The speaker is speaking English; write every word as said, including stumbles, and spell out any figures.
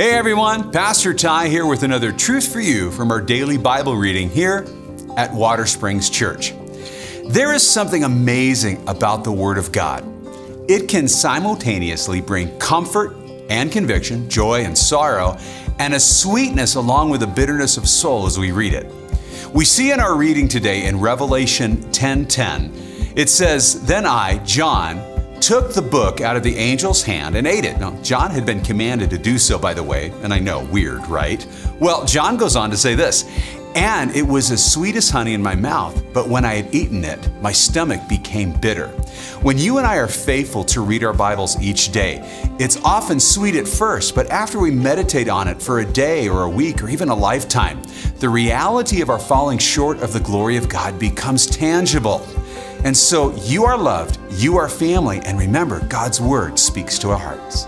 Hey everyone, Pastor Ty here with another Truth for You from our daily Bible reading here at Watersprings Church. There is something amazing about the Word of God. It can simultaneously bring comfort and conviction, joy and sorrow, and a sweetness along with a bitterness of soul as we read it. We see in our reading today in Revelation ten ten, it says, "Then I, John, took the book out of the angel's hand and ate it." Now, John had been commanded to do so, by the way, and I know, weird, right? Well, John goes on to say this, "And it was as sweet as honey in my mouth, but when I had eaten it, my stomach became bitter." When you and I are faithful to read our Bibles each day, it's often sweet at first, but after we meditate on it for a day or a week or even a lifetime, the reality of our falling short of the glory of God becomes tangible. And so you are loved, you are family, and remember, God's Word speaks to our hearts.